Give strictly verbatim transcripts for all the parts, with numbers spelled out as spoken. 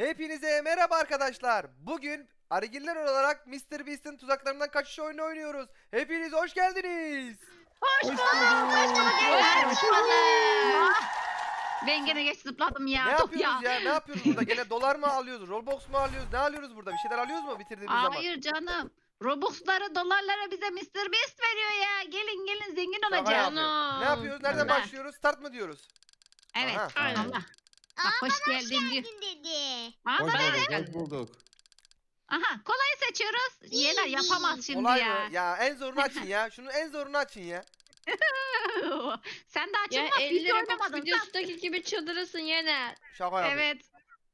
Hepinize merhaba arkadaşlar. Bugün Arigiller olarak MrBeast'in tuzaklarından kaçış oyunu oynuyoruz. Hepiniz hoş geldiniz. Hoş bulduk. Hoş bulduk. Ben gene geç zıpladım ya. Ne yapıyoruz ya? ya? Ne yapıyoruz burada? Gene dolar mı alıyoruz? Robux mu alıyoruz? Ne alıyoruz burada? Bir şeyler alıyoruz mu bitirdiğimiz Hayır zaman? Hayır canım. Robux'ları, dolarlara bize MrBeast veriyor ya. Gelin gelin zengin olacağız. Ne yapıyoruz? Nereden Allah. başlıyoruz? Start mı diyoruz? Evet. Aha. Allah. Bak, hoş, hoş geldin diyor. dedi. Hoş, hoş, bulduk, hoş bulduk. Aha, kolayı seçiyoruz. Yener yapamaz şimdi Olay ya. Mı? Ya en zorunu açın ya. Şunu en zorunu açın ya. Sen de açılmaz. Elleri oynamadın. Videosundaki gibi çıldırırsın Yener. Şaka yapıyor. Evet.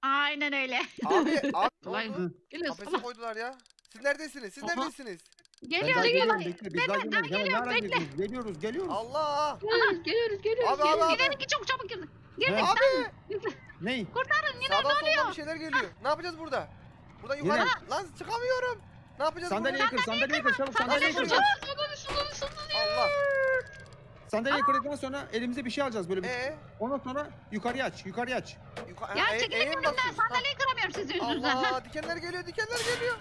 Aynen öyle. Abi, abi kolay mı? Kafesi koydular ya. Siz neredesiniz? Siz Aha. neredesiniz? Geliyor, geliyor. Bekle, daha geliyor. Bekle. Geliyoruz, geliyoruz. Allah. Geliyoruz, geliyoruz. Gidelim ki çok çabuk gidin. Girdik abi. Ne? Kurtarın yine ne oluyor? Bir şeyler geliyor. Ha. Ne yapacağız burada? Buradan yukarı. Yine. Lan çıkamıyorum. Ne yapacağız sandalye burada? Yıkır, sandalye yıkır, çabuk sandalye yıkır. Allah. Sandalye yıkırdıktan sonra elimize bir şey alacağız böyle. Ee? Ondan sonra yukarıya aç, yukarıya aç. Yuka ya e çekilin önümden, sandalye yıkıramıyorum sizi yüzünüzden. Allah, dikenler geliyor, dikenler geliyor.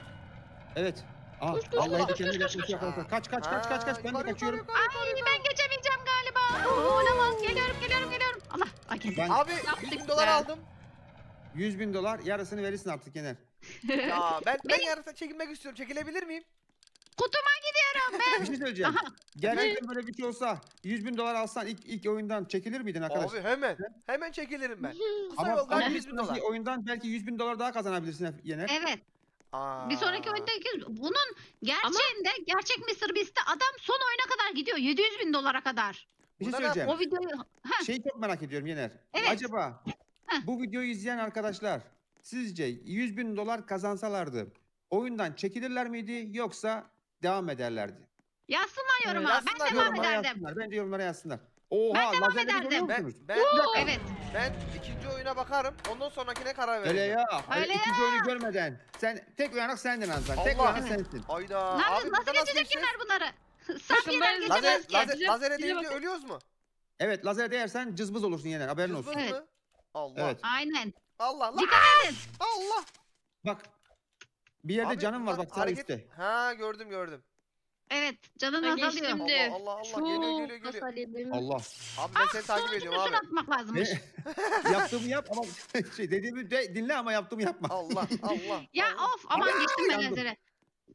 Evet. Ah, vallahi dikenleri yakaladık. Kaç, kaç, kaç, kaç, kaç. Ben de kaçıyorum. Ay, ben geçemeyeceğim galiba. Olamaz, geliyorum, geliyorum, geliyorum. Allah. Ben abi yüz bin dolar aldım. yüz bin dolar yarısını verirsin artık Yener. Ya ben ben yarısına çekilmek istiyorum. Çekilebilir miyim? Kutuma gidiyorum ben. Bir şey söyleyeceğim. Gerçekten böyle bir şey olsa yüz bin dolar alsan ilk ilk oyundan çekilir miydin arkadaş? Abi hemen. Hemen çekilirim ben. Ama yoldan yüz bin dolar. Oyundan belki yüz bin dolar daha kazanabilirsin Yener. Evet. Aa. Bir sonraki oyunda bunun gerçeğinde Ama... gerçek MrBeast'te adam son oyuna kadar gidiyor. yedi yüz bin dolara kadar. Bir şey söyleyeceğim. O videoyu... Şeyi çok merak ediyorum Yener. Evet. Acaba Heh. bu videoyu izleyen arkadaşlar sizce yüz bin dolar kazansalardı oyundan çekilirler miydi yoksa devam ederlerdi? Yazsınlar yoruma. Evet, ben devam yorumlara ederdim. Yazsınlar. Bence yorumlara yazsınlar. Oha, ben devam ederdim. Ben, ben, evet. ben ikinci oyuna bakarım. Ondan sonrakine karar veririm. Öyle ya. Öyle ya. İkinci oyunu görmeden. Sen tek uyanak sendin Anzan. Tek uyanak evet. sensin. Hayda. Abi, nasıl geçecek kimler bunları? Sabiyeler lazer, lazer, lazere değince ölüyoruz mu? Evet, lazere değersen cızbız olursun Yener, haberin cızbız olsun. Cızbız mı? Allah. Evet. Aynen. Allah Allah. Dikkat edin. Allah. Bak, bir yerde Abi, canım var bak sana üstte. Ha, gördüm gördüm. Evet, canın azalıyor. Allah Allah Allah, Çok geliyor geliyor geliyor. Allah. Abi ben ah, seni takip ediyorum abi. Atmak lazımmış. Yaptığımı yap ama şey dediğimi de, dinle ama yaptığımı yapma. Allah Allah. Ya Allah. Of, aman geçtim ben lazere.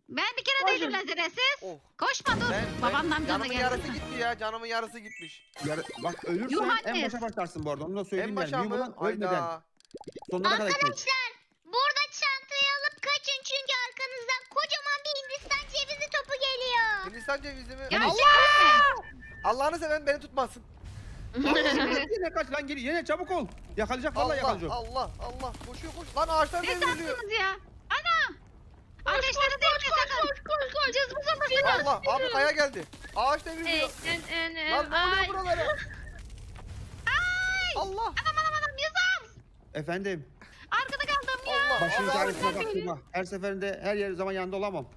Ben bir kere değilim lazeresiz. Oh. Koşma dur. Ben, ben, Babamdan canına geldi. Canımın yarısı gitti ya. Canımın yarısı gitmiş. Yarı, bak ölürsen en başa başlarsın bu arada. Onu da söyleyeyim ben. En başa mı? Hayda. Arkadaşlar burada çantayı alıp kaçın çünkü arkanızdan kocaman bir Hindistan cevizi topu geliyor. Hindistan cevizi mi? Ya, Allah! Allah'ını seven beni tutmasın. Yine kaç lan geri. Yine çabuk ol. Yakalayacak vallahi yakalayacak. Allah Allah. Koşuyor koş. Lan ağaçtan devriliyor. Ne sattınız ya? Ateşleri devriye sakın. Koş koş koş. Cızbıza bakın. Allah abi kaya geldi. Ağaç devriliyor. Lan ne oluyor buralara? Ay. Allah. Adam adam adam Yusuf. Efendim. Arkada kaldım ya. Başınız ağrısına baktırma. Her seferinde her yer zaman yanında olamam.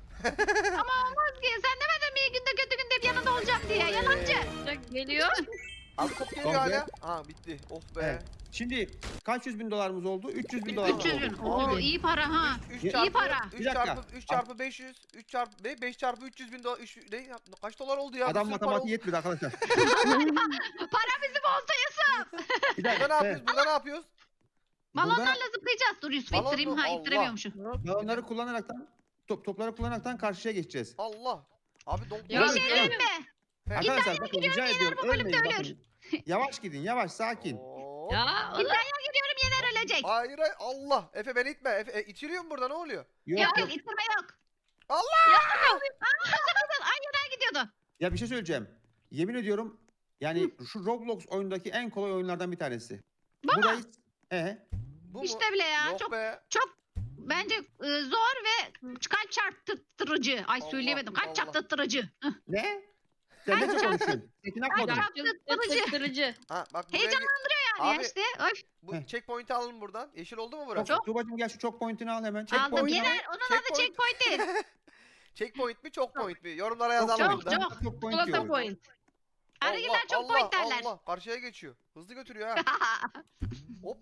Ama olmaz ki. Sen demedin mi iyi günde kötü günde bir yanında olacağım diye. Yalancı. Geliyor. Abi top geliyor hala. Aa bitti. Oh be. Şimdi kaç yüz bin dolarımız oldu? üç yüz bin dolarımız oldu. üç yüz bin. Oo iyi para ha. İyi para. üç çarpı üç çarpı beş yüz. üç çarpı beş çarpı üç yüz bin dolar. Kaç dolar oldu ya? Adam matematiği yetmedi arkadaşlar. Para bizim oldu Yusuf. Burada ne yapıyoruz? Burada ne yapıyoruz? Balonlarla zıplayacağız. Dur Yusuf ittireyim. Ha ittiremiyormuşum. Balonları kullanaraktan, topları kullanaraktan karşıya geçeceğiz. Allah. Abi doldu. Bir şey değil mi? Arkadaşlar bakın rica ediyorum. Ölmeyin. Yavaş gidin. Yavaş sakin. Ya, İtalya'ya gidiyorum Yener ölecek. Hayır hayır Allah. Efe beni itme. Efe, e, itiriyor mu burada ne oluyor? Yok yok, yok. ittirme yok. Allah! Ya, ay Yener gidiyordu. Ya bir şey söyleyeceğim. Yemin ediyorum yani Hı. şu Roblox oyundaki en kolay oyunlardan bir tanesi. Bu mu? Ee, bu işte mu? bile ya. Yok çok be. çok bence e, zor ve kalp çarptırıcı. Ay Allah, söyleyemedim. Kalp çarptırıcı. Ne? Sen ne konuşuyorsun? Kalp çarptırıcı. Heyecanlandırıyor. Abi, işte, bu checkpoint'i alalım buradan. Yeşil oldu mu burası? Tuba'cığım gel şu checkpoint'ini al hemen. Checkpoint aldım. Yener onun checkpoint. adı checkpoint değil. Checkpoint mi checkpoint mi? Yorumlara yazalım. Çok buradan. çok. Checkpoint çok diyor. Point. Arigiller checkpoint derler. Allah Allah. Karşıya geçiyor. Hızlı götürüyor ha. Hop.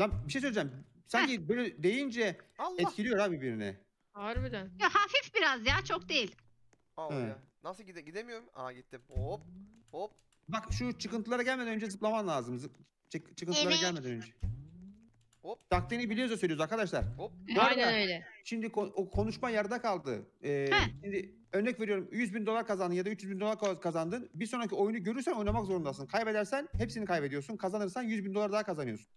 Lan bir şey söyleyeceğim. Sanki heh, böyle deyince Allah, etkiliyor abi birini. Harbiden. Ya hafif biraz ya, çok değil. Al ya. Nasıl gide gidemiyorum? Aa gittim. Hop hop. Bak şu çıkıntılara gelmeden önce zıplaman lazım. Zıp çık çıkıntılara evet, gelmeden önce. Hop. Taktiğini biliyoruz, söylüyoruz arkadaşlar. Hop. Aynen öyle. Şimdi ko o konuşma yarıda kaldı. Ee, şimdi örnek veriyorum, yüz bin dolar kazandın ya da üç yüz bin dolar kazandın. Bir sonraki oyunu görürsen oynamak zorundasın. Kaybedersen hepsini kaybediyorsun. Kazanırsan yüz bin dolar daha kazanıyorsun.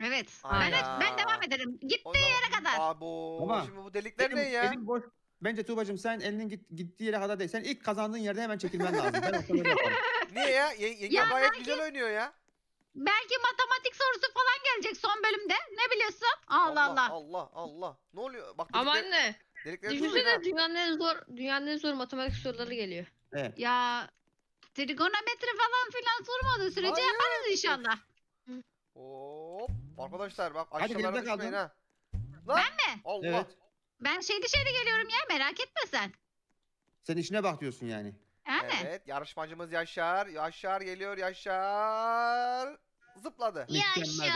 Evet. Aya. Evet, ben devam ederim. Gittiği yere kadar. Abo. Ama şimdi bu delikler benim, ne ya? Benim boş... Bence Tuğba'cığım sen elinin git, gittiği yere kadar değil. Sen ilk kazandığın yerde hemen çekilmen lazım. Ben niye ya? Yenge ya gayet belki, güzel oynuyor ya. Belki matematik sorusu falan gelecek son bölümde. Ne biliyorsun? Allah Allah. Allah Allah. Ne oluyor? Bak, ama anne. Düşünsene, dünyanın en zor, dünyanın en zor matematik soruları geliyor. Evet. Ya trigonometri falan filan sormadığı sürece hayır, yaparız inşallah. Hop. Arkadaşlar bak aşağılara düşmeyin ha. Lan. Ben mi? Allah. Evet. Ben şeydi şeydi geliyorum ya, merak etme sen. Sen işine bak diyorsun yani. Evet, evet yarışmacımız Yaşar. Yaşar geliyor, Yaşar. Zıpladı. Yaşar.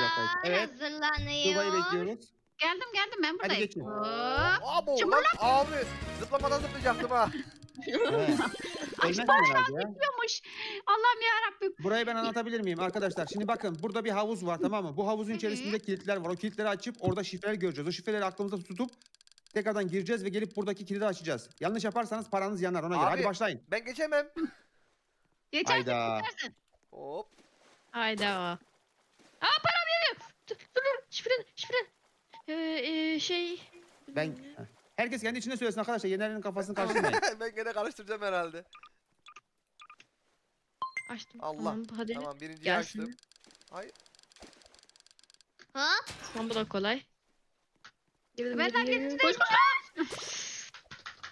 Evet. Hazırlanıyor. Tuba'yı bekliyoruz. Geldim geldim, ben buradayım. Hadi geçin. Abo, abi zıplamadan zıplayacaktım ha. Allah'ım yarabbim. Burayı ben anlatabilir miyim arkadaşlar? Şimdi bakın, burada bir havuz var, tamam mı? Bu havuzun içerisinde kilitler var. O kilitleri açıp orada şifreler göreceğiz. O şifreleri aklımızda tutup tekrardan gireceğiz ve gelip buradaki kilidi açacağız. Yanlış yaparsanız paranız yanar, ona abi, göre. Hadi başlayın. Ben geçemem. Geçersin, geçersin. Hop. Hayda. Aa param yanıyor. Dur dur, şifren şifren. Ee, e, şey. Ben. Herkes kendi içinde söylesin arkadaşlar. Yener'in kafasını karıştırmayın. Ben gene karıştıracağım herhalde. Açtım. Allah. Tamam, hadi. Tamam, birinciyi gelsin, açtım. Hayır. Hop. Tamam, bu da kolay. Ben, koş, koş.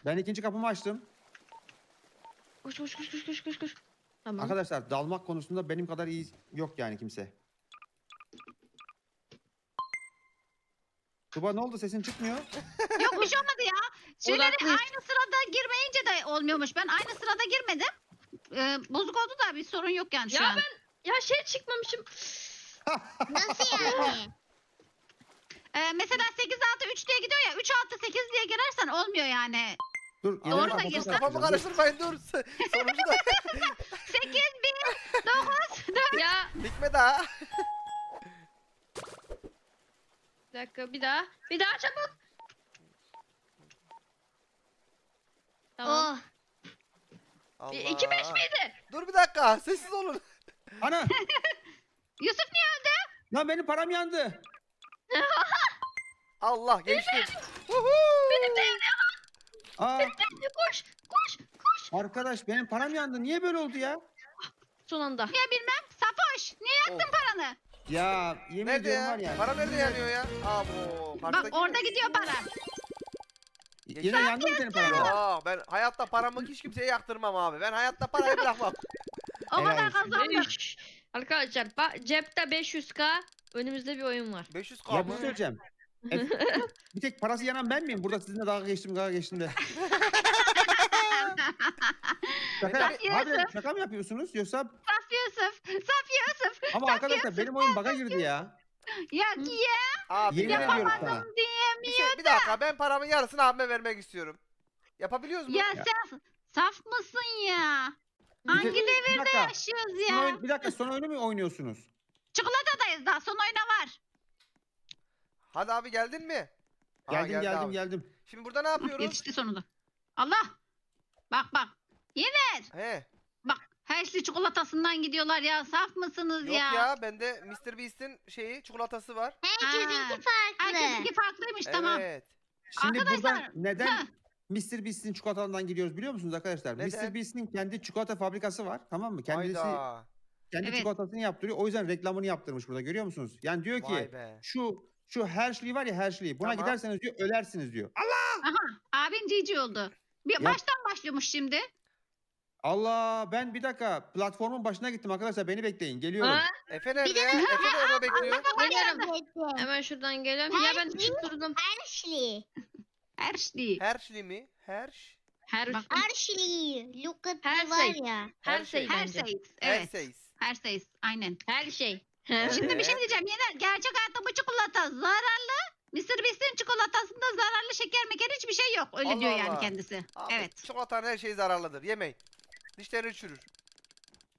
Ben ikinci kapımı açtım. Koş koş koş koş koş koş. Tamam. Arkadaşlar dalmak konusunda benim kadar iyi yok yani kimse. Tuba ne oldu, sesin çıkmıyor? Yok bir şey olmadı ya. Şeyleri aynı sırada girmeyince de olmuyormuş. Ben aynı sırada girmedim. Ee, bozuk oldu da bir sorun yok yani şu ya an. Ya ben ya şey çıkmamışım. Nasıl yani? Ee, mesela sekiz altı üç diye gidiyor ya, üç altı sekiz diye girersen olmuyor yani. Dur, doğru da girsen. Kafamı karıştırmayın, dur. Sonucu da. sekiz bin dokuz yüz dört. Ya. Dikme daha. Bir dakika, bir daha. Bir daha çabuk. Tamam. Oh. iki beş miydi? Dur bir dakika, sessiz olun. Ana. Yusuf niye öldü? Lan benim param yandı. Allah geçti. Benim de yanıyor. Benim de koş koş koş. Arkadaş benim param yandı. Niye böyle oldu ya? Son anda. Niye bilmem. Sapoş. Niye yaktın oh, paranı? Ya yemin ediyorum var ya. Para nerede yanıyor ya? Abo. Bak orada gidiyor para. Yine yandı mı senin paran? Aa, ben hayatta paramı hiç kimseye yaktırmam abi. Ben hayatta parayı bırakmam. O kadar kazandım. Arkadaşlar cepte beş yüz bin. Önümüzde bir oyun var. beş yüz bin ya, mı? Bir söyleyeceğim. E, bir tek parası yanan ben miyim? Burada sizinle dalga geçtim, dalga geçtim de. Şaka, abi, şaka mı yapıyorsunuz yoksa? Saf Yusuf, Saf Yusuf. Ama saf arkadaşlar Yusuf, benim oyun baga girdi ya. Ya ki ya. Yapamadım diyemiyordu. Bir dakika, ben paramın yarısını abime vermek istiyorum. Yapabiliyoruz mu? Ya, ya. Saf, saf mısın ya? Hangi devirde yaşıyoruz ya? Oyun, bir dakika, son oyunu mu oynuyorsunuz? Çikolatadayız daha, son oyuna var. Hadi abi geldin mi? Aa, geldim geldi geldim abi, geldim. Şimdi burada ne yapıyoruz? Yetişti sonunda. Allah! Bak bak. Yener! He. Bak Hershey çikolatasından gidiyorlar ya. Saf mısınız yok ya? Yok ya, bende MrBeast'in şeyi çikolatası var. Herkesinki farklı. Herkesinki farklıymış evet, tamam. Şimdi arkadaşlar, buradan neden MrBeast'in çikolatasından gidiyoruz biliyor musunuz arkadaşlar? MrBeast'in kendi çikolata fabrikası var, tamam mı? Kendisi hayda, kendi evet, çikolatasını yaptırıyor. O yüzden reklamını yaptırmış burada, görüyor musunuz? Yani diyor ki şu şu Hershey var ya, Hershey. Buna tamam, giderseniz diyor ölersiniz diyor. Allah! Aha, abim cici oldu. Bir ya, baştan başlıyormuş şimdi. Allah, ben bir dakika platformun başına gittim arkadaşlar, beni bekleyin geliyorum. Aa, Efe nerede? Efe de orada bekliyor. Geliyorum. Hemen şuradan geliyorum. Her ya ben tutturdum. Hershey. Hershey. Hershey mi? Hersh. Her Hershey. Look at var ya. Her şey. Her şey. Evet. Her şey. Aynen. Her şey. Evet. Şimdi bir şey diyeceğim Yener. Gerçek hayatta bu çikolata zararlı. MrBeast'in çikolatasında zararlı şeker meker hiçbir şey yok. Öyle Allah diyor Allah. Yani kendisi. Abi, evet. Çikolata her şey zararlıdır. Yemeyin. Dişleri çürür.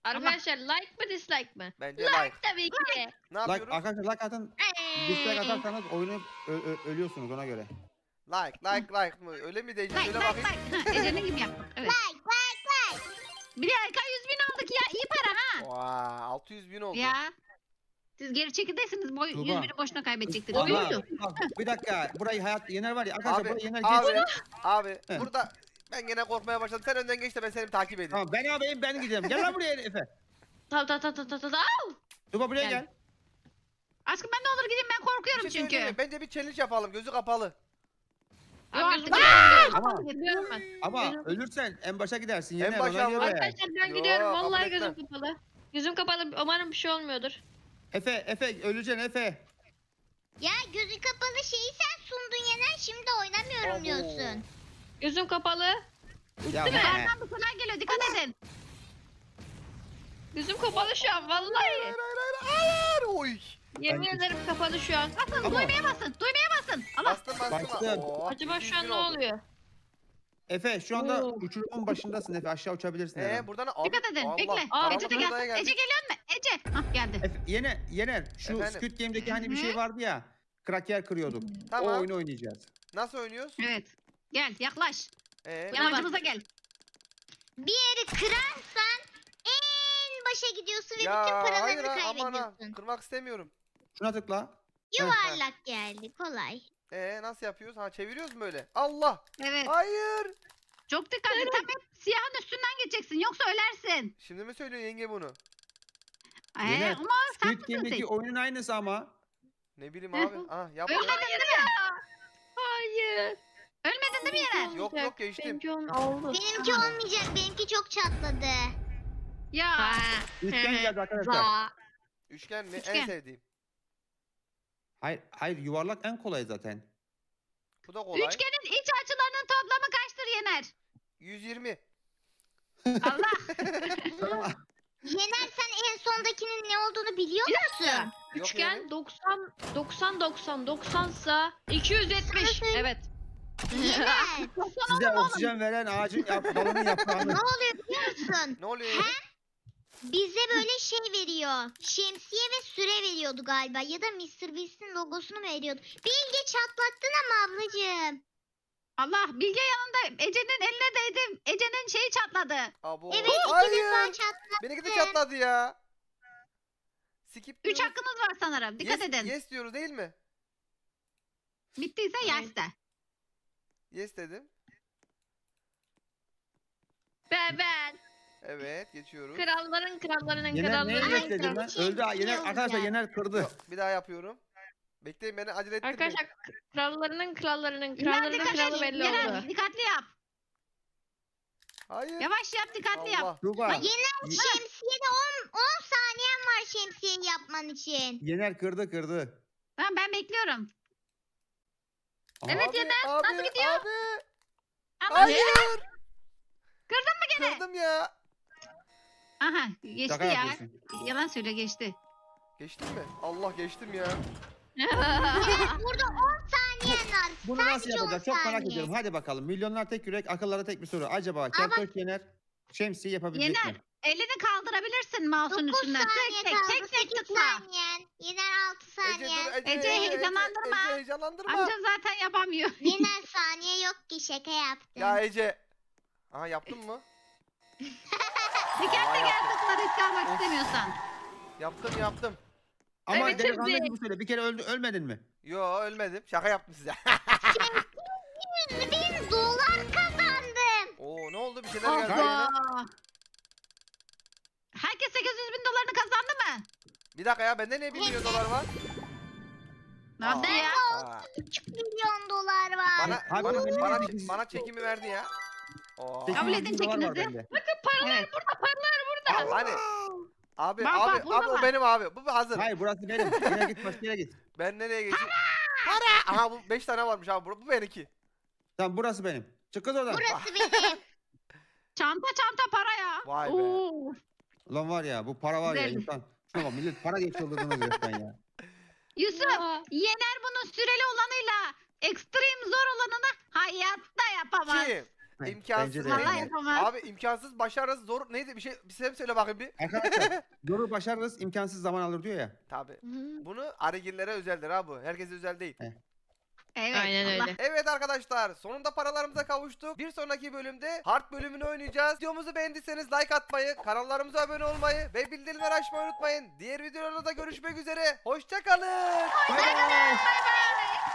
Arkadaşlar ama... like mı dislike mı? Bence like. Like tabii ki. Like. Ne yapıyoruz? Like, arkadaşlar like atın. Dislike atarsanız oyunu ölüyorsunuz ona göre. Like like like mı? Öyle mi diyeceğiz? Like, öyle like, bakayım. Like like. Ece'nin gibi yaptık. Evet. Like like like. Bir dakika yüz bin aldık ya. İyi para ha. Vaa wow, altı yüz bin oldu. Ya. Siz geri çekildeyseniz boy, yüz bini boşuna kaybedecektiniz. Bir dakika. Burayı hayat Yener var ya. Arkadaşlar abi, burayı Yener abi, geç. Abi he. Burada ben gene korkmaya başladım. Sen önden geç de ben seni takip edeyim. Tamam ben abiyim ben gideceğim. Gel lan buraya Efe. Tamam tamam tamam tamam tamam. Tuba buraya gel. gel. Aşkım ben de olur gideyim ben korkuyorum şey çünkü. Mi? Bence bir challenge yapalım gözü kapalı. Abi, abi, ama, ama ölürsen en başa gidersin Yener. En başa mı? Arkadaşlar ben gidiyorum yo, vallahi gözüm kapalı. Gözüm kapalı umarım bir şey olmuyordur. Efe, Efe, öleceksin Efe. Ya gözü kapalı şeyi sen sundun Yener, şimdi oynamıyorum diyorsun. Gözüm kapalı. Ya değil mi? Arkadan bu kadar geliyor, dikkat Allah. edin. Gözüm kapalı şu an, vallahi. Hayır, hayır, hayır, hayır, oy. Yemin ben ederim kapalı şu an. Basın, ama... duymaya basın, duymaya basın. Allah. Bastım, bastım. Oo, acaba şu an ne oluyor? Efe şu anda oo. Uçurumun başındasın Efe, aşağı uçabilirsin. Ee, buradan al. Dikkat edin, Allah. bekle. Aa, Ece de gel, Ece geliyor mu? Ece, hah geldi. Efe, Yener, Yener, şu Efendim? Squid Game'deki hani bir şey vardı ya, kraker kırıyorduk. Tamam. O oyunu oynayacağız. Nasıl oynuyoruz? Evet, gel yaklaş. Ee, Yanımıza gel. Bir yeri kırarsan en başa gidiyorsun ve ya, bütün paralarını kaybediyorsun. Aman, kırmak istemiyorum. Şuna tıkla. Yuvarlak Heh. geldi, kolay. Ee nasıl yapıyoruz? Ha çeviriyoruz mu öyle? Allah! Evet. Hayır! Çok dikkat et tabii siyahın üstünden geçeceksin yoksa ölersin. Şimdi mi söylüyor yenge bunu? Eee ama Squid Game'deki oyunun aynısı ama. Ne bileyim abi. Ah yapma. Ölmedin değil mi? Hayır. Ölmedin değil mi Yener? Yok yok geçtim. Benimki olmayacak. Benimki olmayacak. Benimki çok çatladı. Ya. Üçgen geldi arkadaşlar. Üçgen mi? En sevdiğim. Hayır, hayır yuvarlak en kolay zaten. Bu da kolay. Üçgenin iç açılarının toplamı kaçtır Yener? yüz yirmi. Allah. Yener sen en sondakinin ne olduğunu biliyor musun? Üçgen doksan doksan doksan doksansa iki yüz yetmiş. Evet. Yener. Size oksijen veren ağacın yap, balonun yaprağını. Ne oluyor biliyor musun? Ne oluyor? He? Bize böyle şey veriyor, şemsiye ve süre veriyordu galiba ya da MrBeast'in logosunu veriyordu. Bilge çatlattın ama ablacığım. Allah Bilge yanında Ece'nin eline değdi, Ece'nin şeyi çatladı. Abo. Evet iki defa çatlattı. Benimki de çatladı ya. Skip üç hakkınız var sanırım, dikkat yes, edin. Yes diyoruz değil mi? Bittiyse yes de. Yes dedim. Ben ben. Evet geçiyoruz. Kralların krallarının krallarının krallarının. Öldü Yener arkadaşlar Yener kırdı. Yok, bir daha yapıyorum. Bekleyin beni acele ettirmeyin. Arkadaşlar krallarının krallarının krallarının kralı belli oldu. Yener dikkatli yap. Hayır. Yavaş yap dikkatli Allah. yap. Tuba. Yener şemsiyede on saniyen var şemsiyeyi yapman için. Yener kırdı kırdı. Ben ben bekliyorum. Abi, evet Yener abi, nasıl gidiyor? Abi. Hayır. Yener. Kırdın mı gene? Kırdım ya. Aha geçti Şaka ya. Yapıyorsun. Yalan söyle geçti. Geçtim mi? Allah geçtim ya. Burada on saniyen var. Bunu sadece nasıl yapacağız? Çok merak ediyorum. Hadi bakalım. Milyonlar tek yürek, akıllara tek bir soru. Acaba Kertoş Yener şemsiye yapabilecek Yener, mi? Elini kaldırabilirsin mouse'un üstünden. Tek tek tek tek tıkla. Yener altı saniye. Ece, Ece heyecanlandırma. Ece, Ece heyecanlandırma. Amca zaten yapamıyor. Yener saniye yok ki şaka yaptım. Ya Ece. Aha yaptın mı? Dikkatli gel tıkla risk almak istemiyorsan. Yaptım yaptım. Ama evet, delikanlı gibi söyle bir kere öldü, ölmedin mi? Yo ölmedim şaka yaptım size. yüz bin dolar kazandım. Oo ne oldu bir şeyler geldi yine. Herkes sekiz yüz bin dolarını kazandı mı? Bir dakika ya bende ne bir milyon dolar var? Nasıl ya? Bende üç milyon dolar var. Bana, bana, bana, bana çekimi verdi ya. Kabul edin çekinizi. Bakın paralar evet. burada, paralar burada. Hani, abi, bak, abi, bak, abi o benim abi. Bu hazır. Hayır burası benim. Nereye git, başka yere git. Ben nereye geçeyim? Para! Aha bu beş tane varmış abi. Bu benimki. Tamam burası benim. Çık kız oradan. Burası benim. Çanta çanta para ya. Vay be. Oo. Ulan var ya bu para var Güzel. ya insan. Tamam millet para geç yolladım ya. Yusuf, ya. Yener bunu süreli olanıyla ekstrem zor olanını hayatta yapamaz. Kim? İmkansız. Yapamaz. Abi imkansız başarırız, zor neydi bir şey bir şey söyle bakayım bir. Arkadaşlar zoru başarırız, imkansız zaman alır diyor ya. Tabi. Bunu Arigillere özeldir abi. Herkese özel değil. Heh. Evet, aynen öyle. Allah. Evet arkadaşlar, sonunda paralarımıza kavuştuk. Bir sonraki bölümde Hard bölümünü oynayacağız. Videomuzu beğendiyseniz like atmayı, kanallarımıza abone olmayı ve bildirimleri açmayı unutmayın. Diğer videolarda görüşmek üzere. Hoşça kalın. Hoşça kalın. Bye bye.